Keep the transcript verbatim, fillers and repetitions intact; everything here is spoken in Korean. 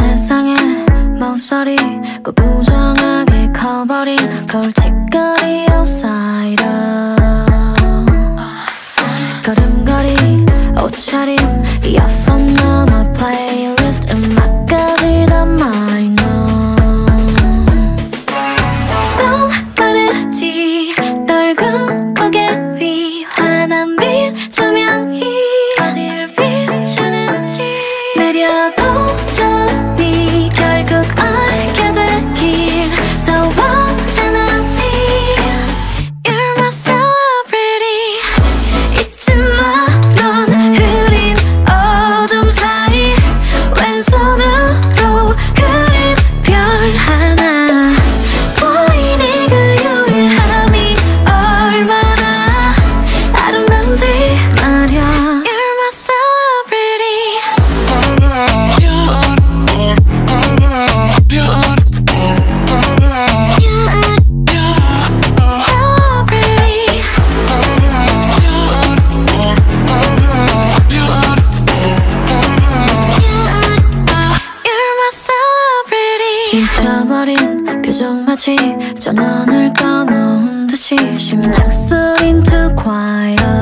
세상에 망설이 그 부정하게 커버린 거울 짓거리 outsider 걸음걸이 옷차림 이어폰 넘어 playlist 음악까지 다 minor 넌 빠르지 넓은 고개 위 환한 빛 조명이 어딜 비추는지 내려도 잊혀버린 표정 마치 전원을 꺼놓은 듯이 심장 소린 too quiet